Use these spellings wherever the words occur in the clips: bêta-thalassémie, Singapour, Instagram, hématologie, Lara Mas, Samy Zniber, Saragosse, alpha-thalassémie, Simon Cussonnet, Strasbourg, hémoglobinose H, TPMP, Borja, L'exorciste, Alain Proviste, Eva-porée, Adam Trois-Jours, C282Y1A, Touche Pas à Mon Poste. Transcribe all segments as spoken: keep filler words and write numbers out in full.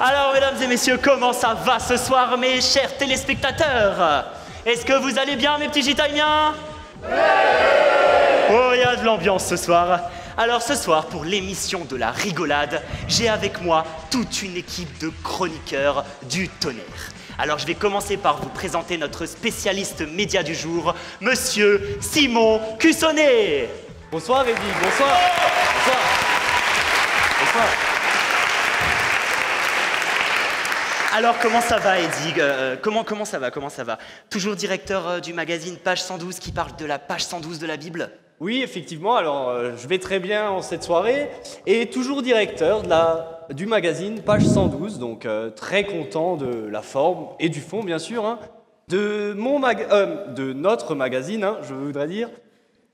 Alors, mesdames et messieurs, comment ça va ce soir, mes chers téléspectateurs? Est-ce que vous allez bien, mes petits gitaniens? Oui. Oh, il y a de l'ambiance ce soir. Alors, ce soir, pour l'émission de la rigolade, j'ai avec moi toute une équipe de chroniqueurs du tonnerre. Alors, je vais commencer par vous présenter notre spécialiste média du jour, Monsieur Simon Cussonnet. Bonsoir, Rémi. Bonsoir. Bonsoir. Bonsoir. Alors, comment ça va, Eddy? euh, comment, comment ça va Comment ça va? Toujours directeur euh, du magazine Page cent douze qui parle de la page cent douze de la Bible? Oui, effectivement. Alors, euh, je vais très bien en cette soirée. Et toujours directeur de la, du magazine Page cent douze. Donc, euh, très content de la forme et du fond, bien sûr, hein, de, mon mag euh, de notre magazine, hein, je voudrais dire.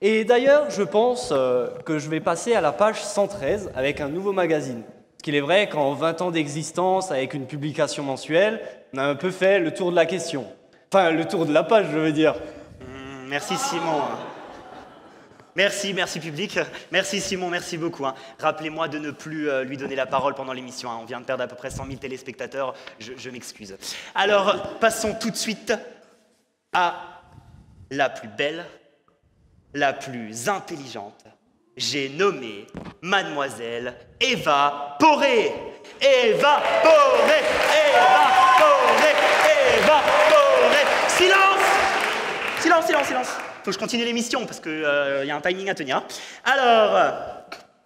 Et d'ailleurs, je pense euh, que je vais passer à la page cent treize avec un nouveau magazine. Parce qu'il est vrai qu'en vingt ans d'existence, avec une publication mensuelle, on a un peu fait le tour de la question. Enfin, le tour de la page, je veux dire. Mmh, merci Simon. Merci, merci public. Merci Simon, merci beaucoup. Hein. Rappelez-moi de ne plus euh, lui donner la parole pendant l'émission. Hein. On vient de perdre à peu près cent mille téléspectateurs. Je, je m'excuse. Alors, passons tout de suite à la plus belle, la plus intelligente. J'ai nommé Mademoiselle Eva-porée. Eva-porée, Eva-porée, Eva-porée. Silence, silence, silence, silence. Faut que je continue l'émission parce qu'il euh, y a un timing à tenir. Alors, euh,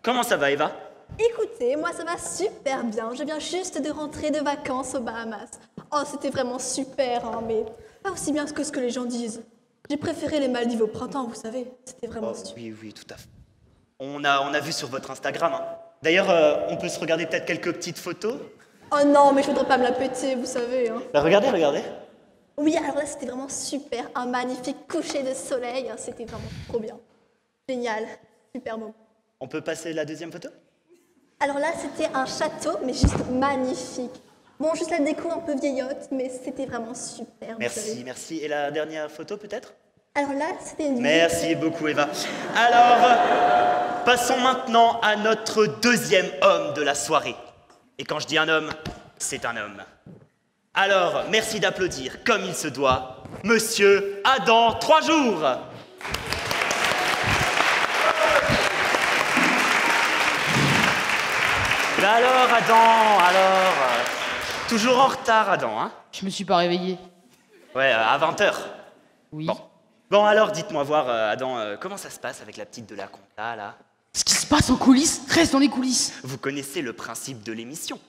comment ça va, Eva? Écoutez, moi ça va super bien. Je viens juste de rentrer de vacances aux Bahamas. Oh, c'était vraiment super, hein, mais pas aussi bien que ce que les gens disent. J'ai préféré les Maldives au printemps, vous savez. C'était vraiment oh, stupide. Oui, oui, tout à fait. On a, on a vu sur votre Instagram. Hein. D'ailleurs, euh, on peut se regarder peut-être quelques petites photos. Oh non, mais je voudrais pas me la péter, vous savez. Hein. Bah, regardez, regardez. Oui, alors là, c'était vraiment super. Un magnifique coucher de soleil. Hein. C'était vraiment trop bien. Génial. Super beau. On peut passer la deuxième photo? Alors là, c'était un château, mais juste magnifique. Bon, juste la déco un peu vieillotte, mais c'était vraiment super. Merci, merci. Et la dernière photo, peut-être? Alors là, c'était une... Merci beaucoup, Eva. Alors, passons maintenant à notre deuxième homme de la soirée. Et quand je dis un homme, c'est un homme. Alors, merci d'applaudir, comme il se doit, Monsieur Adam Trois-Jours. Ben alors, Adam, alors... Toujours en retard, Adam, hein? Je me suis pas réveillé. Ouais, euh, à vingt heures. Oui. Bon, bon alors, dites-moi voir, euh, Adam, euh, comment ça se passe avec la petite de la compta, là? Ce qui se passe en coulisses reste dans les coulisses. Vous connaissez le principe de l'émission.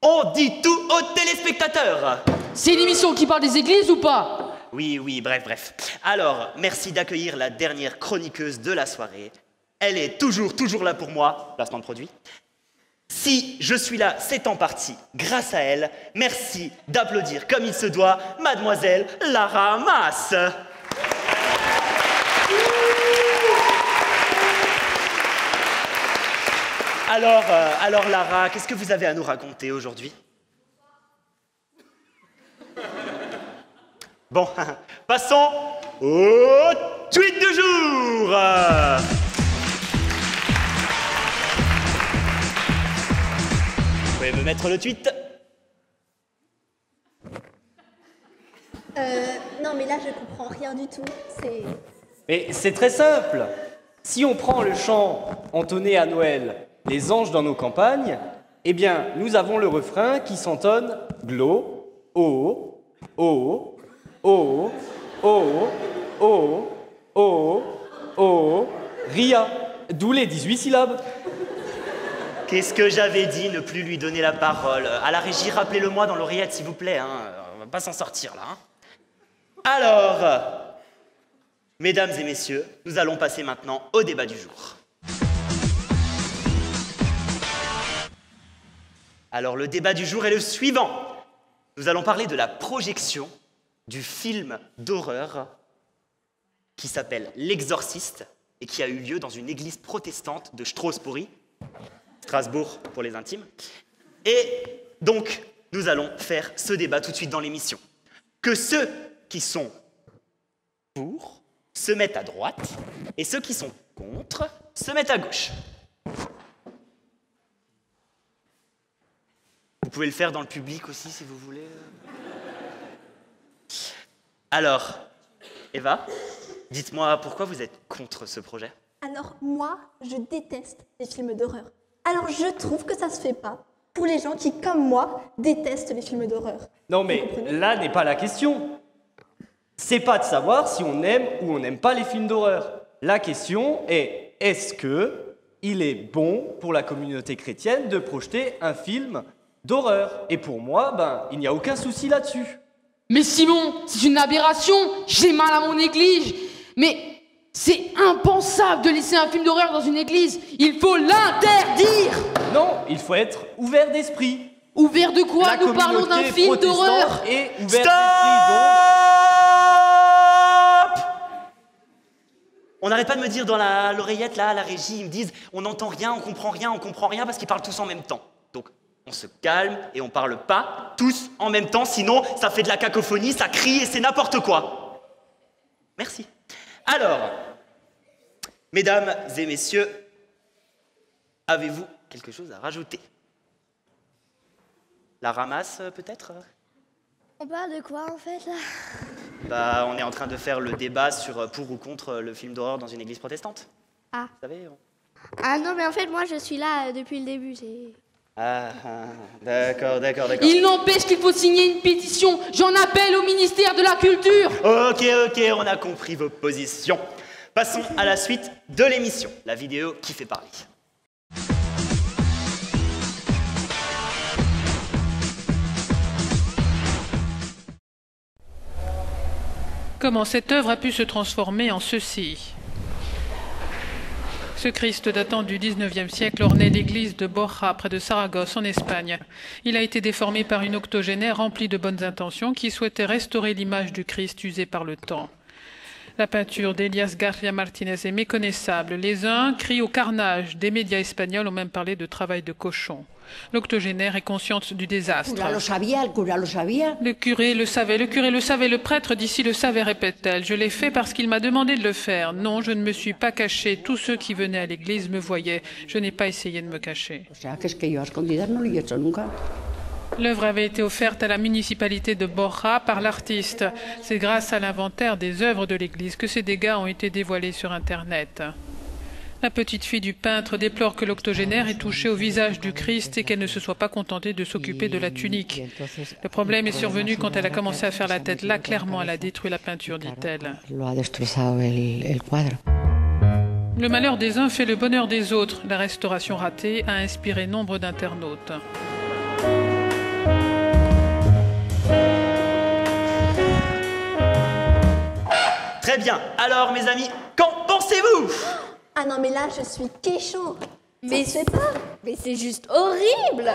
On dit tout aux téléspectateurs. C'est une émission qui parle des églises ou pas? Oui, oui, bref, bref. Alors, merci d'accueillir la dernière chroniqueuse de la soirée. Elle est toujours, toujours là pour moi. Placement de produit. Si je suis là, c'est en partie grâce à elle. Merci d'applaudir comme il se doit, Mademoiselle Lara Mas. Alors, euh, alors Lara, qu'est-ce que vous avez à nous raconter aujourd'hui? Bon, passons au tweet du jour. Vous pouvez me mettre le tweet? Euh... Non mais là je comprends rien du tout, c'est... Mais c'est très simple. Si on prend le chant entonné à Noël, les anges dans nos campagnes, eh bien nous avons le refrain qui s'entonne glo, o, o, o, o, o, o, o, ria, d'où les dix-huit syllabes. Qu'est-ce que j'avais dit, ne plus lui donner la parole. À la régie, rappelez-le-moi dans l'oreillette, s'il vous plaît. Hein. On va pas s'en sortir, là. Hein. Alors, mesdames et messieurs, nous allons passer maintenant au débat du jour. Alors, le débat du jour est le suivant. Nous allons parler de la projection du film d'horreur qui s'appelle L'exorciste et qui a eu lieu dans une église protestante de Strasbourg. Strasbourg pour les intimes. Et donc, nous allons faire ce débat tout de suite dans l'émission. Que ceux qui sont pour se mettent à droite et ceux qui sont contre se mettent à gauche. Vous pouvez le faire dans le public aussi, si vous voulez. Alors, Eva, dites-moi pourquoi vous êtes contre ce projet. Alors, moi, je déteste les films d'horreur. Alors, je trouve que ça se fait pas pour les gens qui, comme moi, détestent les films d'horreur. Non, mais là n'est pas la question. C'est pas de savoir si on aime ou on n'aime pas les films d'horreur. La question est, est-ce que il est bon pour la communauté chrétienne de projeter un film d'horreur? Et pour moi, ben, il n'y a aucun souci là-dessus. Mais Simon, c'est une aberration. J'ai mal à mon église. Mais c'est impensable de laisser un film d'horreur dans une église. Il faut l'interdire. Non, il faut être ouvert d'esprit. Ouvert de quoi? Nous parlons d'un film d'horreur. Et ouvert d'esprit, donc. On n'arrête pas de me dire dans l'oreillette, là, à la régie, ils me disent on n'entend rien, on comprend rien, on comprend rien, parce qu'ils parlent tous en même temps. Donc, on se calme et on parle pas tous en même temps, sinon ça fait de la cacophonie, ça crie et c'est n'importe quoi. Merci. Alors, mesdames et messieurs, avez-vous quelque chose à rajouter? La ramasse, peut-être? On parle de quoi, en fait, là? Bah, on est en train de faire le débat sur pour ou contre le film d'horreur dans une église protestante. Ah. Vous savez, on... Ah non, mais en fait, moi, je suis là depuis le début, j'ai... Ah, ah d'accord, d'accord, d'accord. Il n'empêche qu'il faut signer une pétition. J'en appelle au ministère de la Culture. Ok, ok, on a compris vos positions. Passons à la suite de l'émission, la vidéo qui fait parler. Comment cette œuvre a pu se transformer en ceci? Ce Christ datant du dix-neuvième siècle ornait l'église de Borja, près de Saragosse, en Espagne. Il a été déformé par une octogénaire remplie de bonnes intentions qui souhaitait restaurer l'image du Christ usée par le temps. La peinture d'Elias García Martínez est méconnaissable. Les uns crient au carnage. Des médias espagnols ont même parlé de travail de cochon. L'octogénaire est consciente du désastre. Le curé le savait, le curé le savait, le prêtre d'ici le savait, répète-t-elle. Je l'ai fait parce qu'il m'a demandé de le faire. Non, je ne me suis pas caché. Tous ceux qui venaient à l'église me voyaient. Je n'ai pas essayé de me cacher. L'œuvre avait été offerte à la municipalité de Borja par l'artiste. C'est grâce à l'inventaire des œuvres de l'église que ces dégâts ont été dévoilés sur Internet. La petite fille du peintre déplore que l'octogénaire ait touché au visage du Christ et qu'elle ne se soit pas contentée de s'occuper de la tunique. Le problème est survenu quand elle a commencé à faire la tête. Là, clairement, elle a détruit la peinture, dit-elle. Le malheur des uns fait le bonheur des autres. La restauration ratée a inspiré nombre d'internautes. Très bien. Alors, mes amis, qu'en pensez-vous? Ah non, mais là, je suis kécho. Mais je sais pas. Mais c'est juste horrible.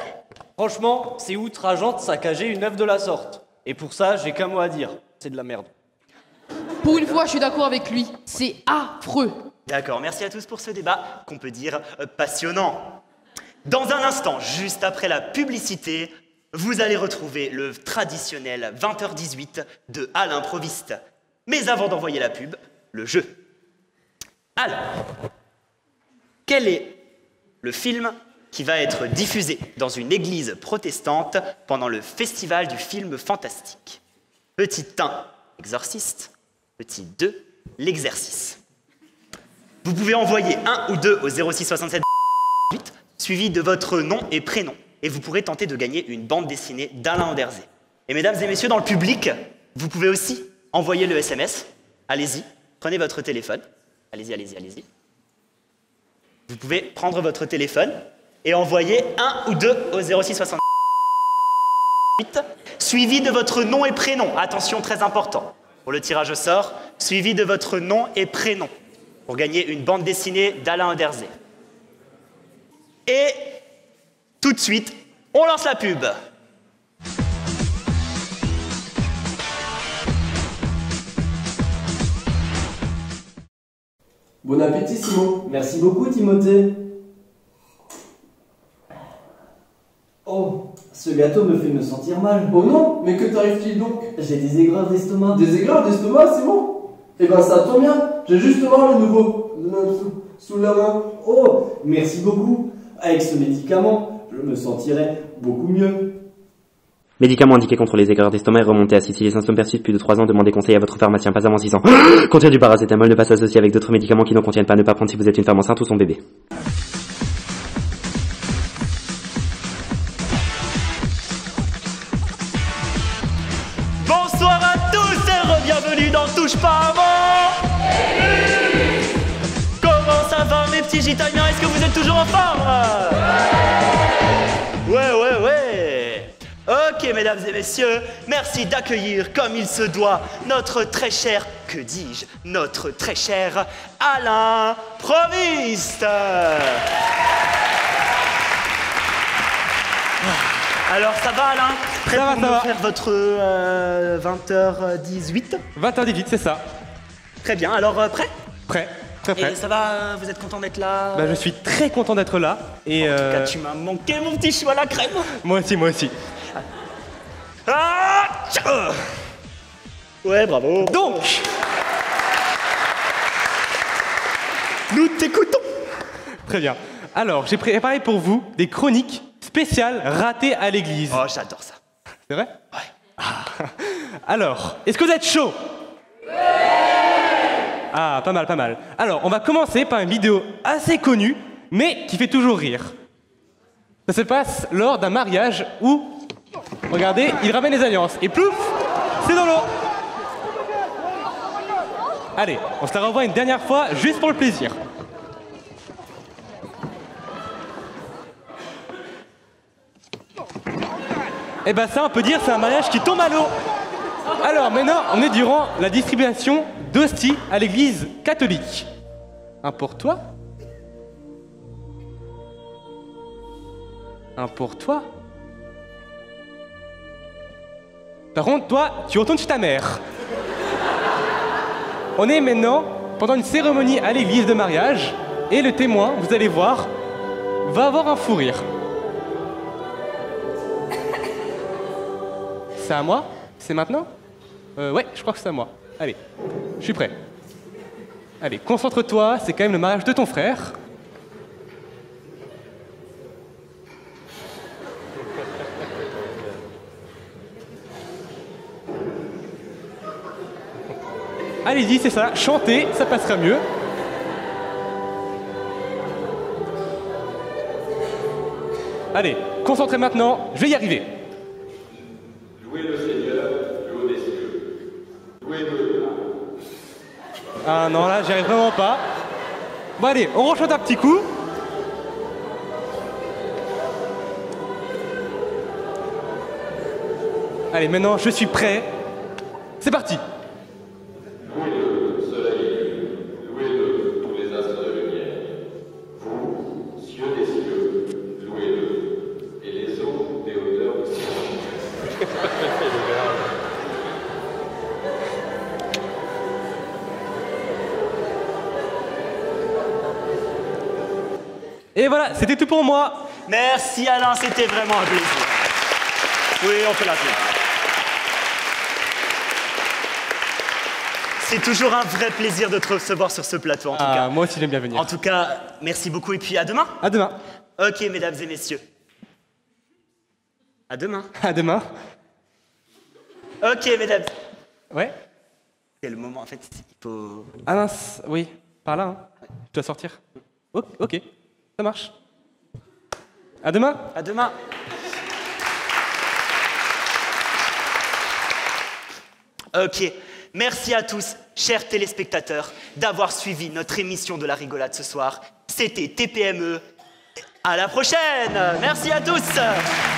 Franchement, c'est outrageant de saccager une œuvre de la sorte. Et pour ça, j'ai qu'un mot à dire. C'est de la merde. Pour une fois, je suis d'accord avec lui. C'est affreux. D'accord. Merci à tous pour ce débat qu'on peut dire passionnant. Dans un instant, juste après la publicité, vous allez retrouver le traditionnel vingt heures dix-huit de Alain Proviste. Mais avant d'envoyer la pub, le jeu. Alors, quel est le film qui va être diffusé dans une église protestante pendant le festival du film fantastique? Petit un, L'exorciste. Petit deux, L'exercice. Vous pouvez envoyer un ou deux au zéro six soixante-sept huit, suivi de votre nom et prénom, et vous pourrez tenter de gagner une bande dessinée d'Alain Anderzé. Et mesdames et messieurs, dans le public, vous pouvez aussi envoyer le S M S. Allez-y, prenez votre téléphone. Allez-y, allez-y, allez-y. Vous pouvez prendre votre téléphone et envoyer un ou deux au zéro six soixante-huit, suivi de votre nom et prénom. Attention, très important. Pour le tirage au sort, suivi de votre nom et prénom pour gagner une bande dessinée d'Alain Anderzé. Et tout de suite, on lance la pub. Bon appétit, Simon. Merci beaucoup, Timothée. Oh, ce gâteau me fait me sentir mal. Oh non, mais que t'arrive-t-il donc? J'ai des aigreurs d'estomac. Des aigreurs d'estomac, Simon? Eh ben, ça tombe bien. J'ai justement le nouveau. Sous la main. Oh, merci beaucoup. Avec ce médicament, je me sentirai beaucoup mieux. Médicaments indiqués contre les aigreurs d'estomac et remontés. Si les symptômes persistent plus de trois ans, demandez conseil à votre pharmacien, pas avant six ans. Contient du paracétamol, ne pas s'associer avec d'autres médicaments qui n'en contiennent pas. Ne pas prendre si vous êtes une femme enceinte ou son bébé. Bonsoir à tous et re-bienvenue dans Touche Pas à Mon. Comment ça va mes petits gitaniens? Est-ce que vous êtes toujours en forme? Ouais, ouais, ouais. Ok, mesdames et messieurs, merci d'accueillir comme il se doit notre très cher, que dis-je, notre très cher Alain Proviste. Alors, ça va Alain? Prêt ça pour va, nous ça faire va. votre euh, vingt heures dix-huit? vingt heures dix-huit, c'est ça. Très bien, alors euh, prêt? Prêt. Très prêt. Et ça va, vous êtes content d'être là? Bah, je suis très content d'être là. Et en euh... tout cas, tu m'as manqué mon petit chou à la crème. Moi aussi, moi aussi. Ah, ouais, bravo. Donc, nous t'écoutons. Très bien. Alors, j'ai préparé pour vous des chroniques spéciales ratées à l'église. Oh, j'adore ça. C'est vrai? Ouais. Ah. Alors, est-ce que vous êtes chaud? Oui. Ah, pas mal, pas mal. Alors, on va commencer par une vidéo assez connue, mais qui fait toujours rire. Ça se passe lors d'un mariage où... Regardez, il ramène les alliances. Et plouf, c'est dans l'eau. Allez, on se la revoit une dernière fois, juste pour le plaisir. Et bah ça, on peut dire, c'est un mariage qui tombe à l'eau. Alors maintenant, on est durant la distribution d'hosties à l'église catholique. Un pour toi. Un pour toi. Par contre, toi, tu retournes chez ta mère. On est maintenant pendant une cérémonie à l'église de mariage et le témoin, vous allez voir, va avoir un fou rire. C'est à moi? C'est maintenant? euh, Ouais, je crois que c'est à moi. Allez, je suis prêt. Allez, concentre-toi, c'est quand même le mariage de ton frère. Allez-y, c'est ça, chantez, ça passera mieux. Allez, concentrez maintenant, je vais y arriver. Louez le Seigneur, le haut des cieux. Louez-le. Ah non, là, j'y arrive vraiment pas. Bon, allez, on rechante un petit coup. Allez, maintenant, je suis prêt. C'est parti. Et voilà, c'était tout pour moi. Merci Alain, c'était vraiment un plaisir. Oui, on peut l'appeler. C'est toujours un vrai plaisir de te recevoir sur ce plateau, en tout ah, cas. Moi aussi, j'aime bien venir. En tout cas, merci beaucoup et puis à demain. À demain. Ok, mesdames et messieurs. À demain. À demain. Ok, mesdames. Ouais. C'est le moment, en fait, il faut... Ah mince, oui, par là, hein. Ouais. Tu dois sortir. Oh, ok. Ça marche. À demain. À demain. Ok. Merci à tous, chers téléspectateurs, d'avoir suivi notre émission de la rigolade ce soir. C'était T P M E. À la prochaine. Merci à tous.